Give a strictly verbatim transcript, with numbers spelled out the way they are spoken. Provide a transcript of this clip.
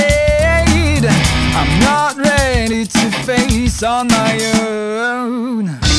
afraid I'm not ready to face on my own.